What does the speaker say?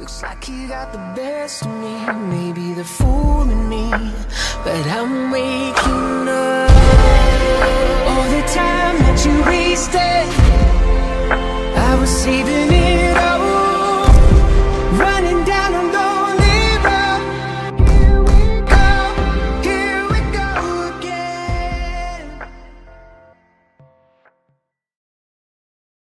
Looks like you got the best of me. Maybe they're fooling me, but I'm waking up. All the time that you wasted, I was saving it.